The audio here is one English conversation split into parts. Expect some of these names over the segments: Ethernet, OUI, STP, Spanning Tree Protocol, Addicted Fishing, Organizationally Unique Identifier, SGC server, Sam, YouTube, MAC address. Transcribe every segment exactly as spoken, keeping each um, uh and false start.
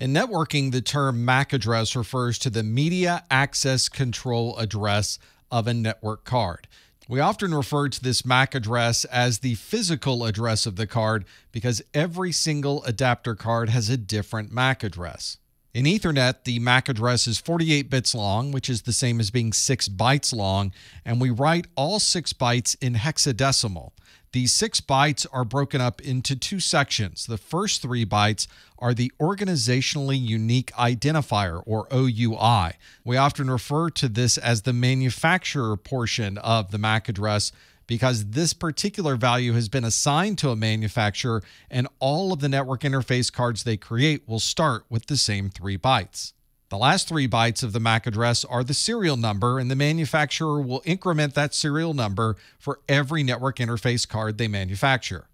In networking, the term M A C address refers to the media access control address of a network card. We often refer to this M A C address as the physical address of the card because every single adapter card has a different M A C address. In Ethernet, the M A C address is forty-eight bits long, which is the same as being six bytes long, and we write all six bytes in hexadecimal. These six bytes are broken up into two sections. The first three bytes are the Organizationally Unique Identifier, or O U I. We often refer to this as the manufacturer portion of the M A C address because this particular value has been assigned to a manufacturer, and all of the network interface cards they create will start with the same three bytes. The last three bytes of the M A C address are the serial number, and the manufacturer will increment that serial number for every network interface card they manufacture.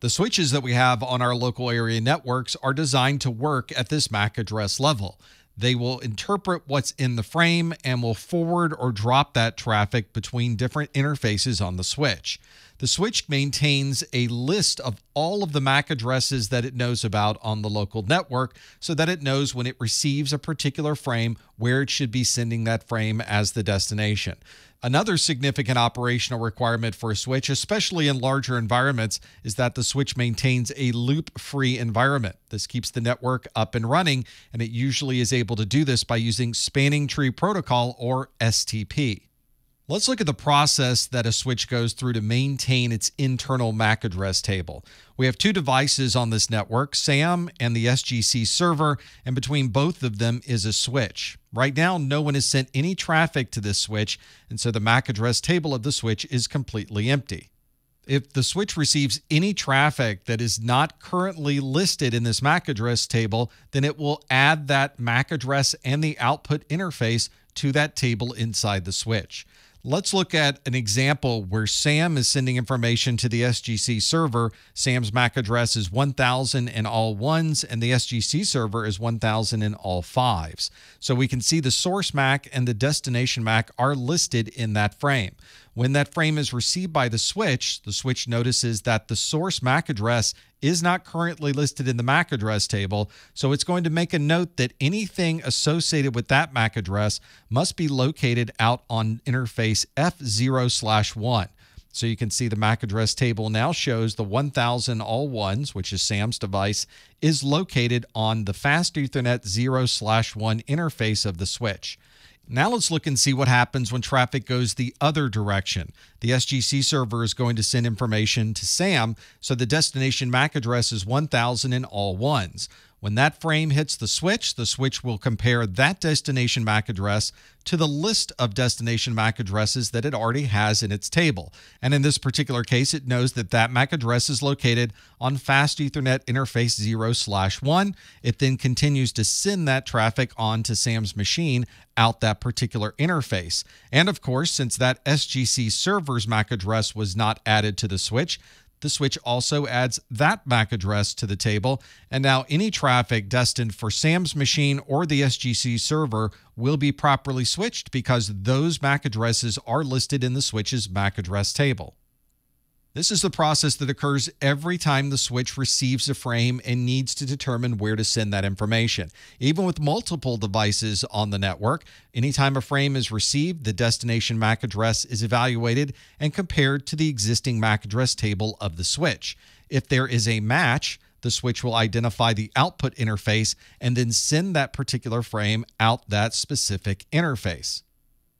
The switches that we have on our local area networks are designed to work at this M A C address level. They will interpret what's in the frame and will forward or drop that traffic between different interfaces on the switch. The switch maintains a list of all of the M A C addresses that it knows about on the local network so that it knows when it receives a particular frame where it should be sending that frame as the destination. Another significant operational requirement for a switch, especially in larger environments, is that the switch maintains a loop-free environment. This keeps the network up and running, and it usually is able to do this by using Spanning Tree Protocol, or S T P. Let's look at the process that a switch goes through to maintain its internal M A C address table. We have two devices on this network, Sam and the S G C server, and between both of them is a switch. Right now, no one has sent any traffic to this switch, and so the M A C address table of the switch is completely empty. If the switch receives any traffic that is not currently listed in this M A C address table, then it will add that M A C address and the output interface to that table inside the switch. Let's look at an example where Sam is sending information to the S G C server. Sam's M A C address is one thousand and all ones, and the S G C server is one thousand and all fives. So we can see the source M A C and the destination M A C are listed in that frame. When that frame is received by the switch, the switch notices that the source M A C address is not currently listed in the M A C address table, so it's going to make a note that anything associated with that M A C address must be located out on interface F zero slash one. So you can see the M A C address table now shows the one thousand all ones, which is Sam's device, is located on the Fast Ethernet zero slash one interface of the switch. Now let's look and see what happens when traffic goes the other direction. The S G C server is going to send information to Sam, so the destination M A C address is one thousand and all ones. When that frame hits the switch, the switch will compare that destination M A C address to the list of destination M A C addresses that it already has in its table. And in this particular case, it knows that that M A C address is located on Fast Ethernet interface zero slash one. It then continues to send that traffic onto Sam's machine out that particular interface. And of course, since that S G C server's M A C address was not added to the switch, the switch also adds that M A C address to the table, and now any traffic destined for Sam's machine or the S G C server will be properly switched because those M A C addresses are listed in the switch's M A C address table. This is the process that occurs every time the switch receives a frame and needs to determine where to send that information. Even with multiple devices on the network, anytime a frame is received, the destination M A C address is evaluated and compared to the existing M A C address table of the switch. If there is a match, the switch will identify the output interface and then send that particular frame out that specific interface.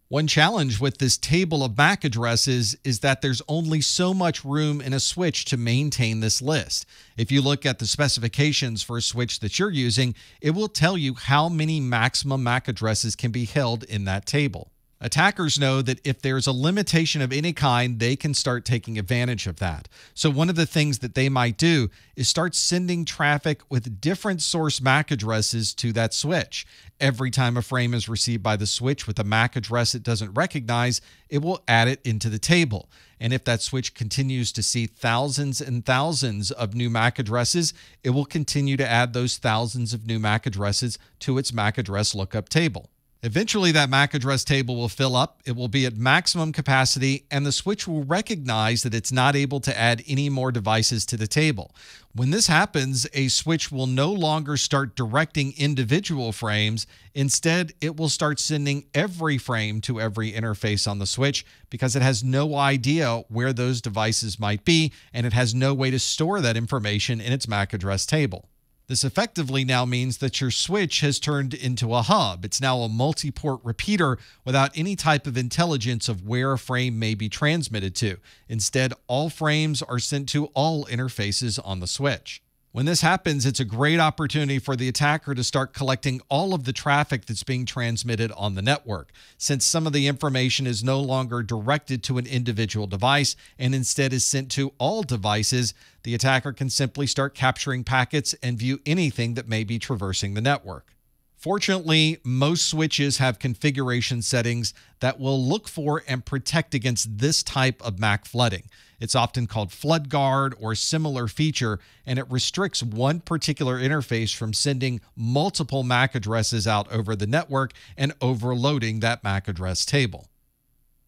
One challenge with this table of M A C addresses is that there's only so much room in a switch to maintain this list. If you look at the specifications for a switch that you're using, it will tell you how many maximum M A C addresses can be held in that table. Attackers know that if there's a limitation of any kind, they can start taking advantage of that. So one of the things that they might do is start sending traffic with different source M A C addresses to that switch. Every time a frame is received by the switch with a M A C address it doesn't recognize, it will add it into the table. And if that switch continues to see thousands and thousands of new M A C addresses, it will continue to add those thousands of new M A C addresses to its M A C address lookup table. Eventually, that M A C address table will fill up. It will be at maximum capacity, and the switch will recognize that it's not able to add any more devices to the table. When this happens, a switch will no longer start directing individual frames. Instead, it will start sending every frame to every interface on the switch because it has no idea where those devices might be, and it has no way to store that information in its M A C address table. This effectively now means that your switch has turned into a hub. It's now a multi-port repeater without any type of intelligence of where a frame may be transmitted to. Instead, all frames are sent to all interfaces on the switch. When this happens, it's a great opportunity for the attacker to start collecting all of the traffic that's being transmitted on the network, since some of the information is no longer directed to an individual device and instead is sent to all devices. The attacker can simply start capturing packets and view anything that may be traversing the network. Fortunately, most switches have configuration settings that will look for and protect against this type of M A C flooding. It's often called flood guard or similar feature, and it restricts one particular interface from sending multiple M A C addresses out over the network and overloading that M A C address table.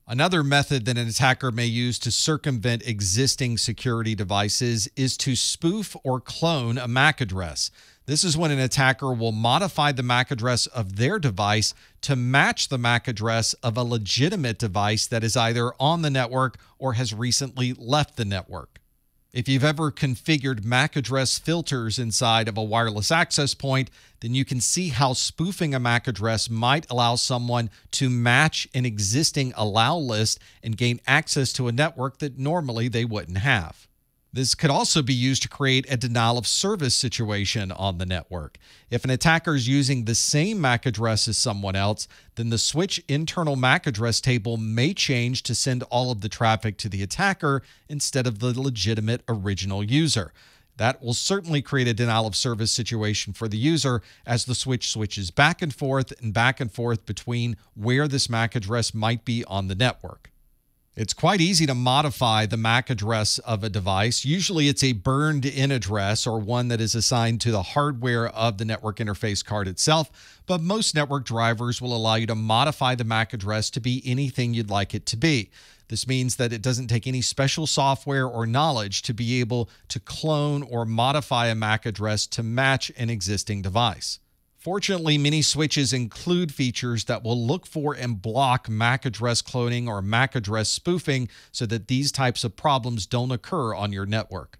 Another method that an attacker may use to circumvent existing security devices is to spoof or clone a M A C address. This is when an attacker will modify the M A C address of their device to match the M A C address of a legitimate device that is either on the network or has recently left the network. If you've ever configured M A C address filters inside of a wireless access point, then you can see how spoofing a M A C address might allow someone to match an existing allow list and gain access to a network that normally they wouldn't have. This could also be used to create a denial of service situation on the network. If an attacker is using the same M A C address as someone else, then the switch internal M A C address table may change to send all of the traffic to the attacker instead of the legitimate original user. That will certainly create a denial of service situation for the user as the switch switches back and forth and back and forth between where this M A C address might be on the network. It's quite easy to modify the M A C address of a device. Usually it's a burned-in address or one that is assigned to the hardware of the network interface card itself, but most network drivers will allow you to modify the M A C address to be anything you'd like it to be. This means that it doesn't take any special software or knowledge to be able to clone or modify a M A C address to match an existing device. Fortunately, many switches include features that will look for and block M A C address cloning or M A C address spoofing so that these types of problems don't occur on your network.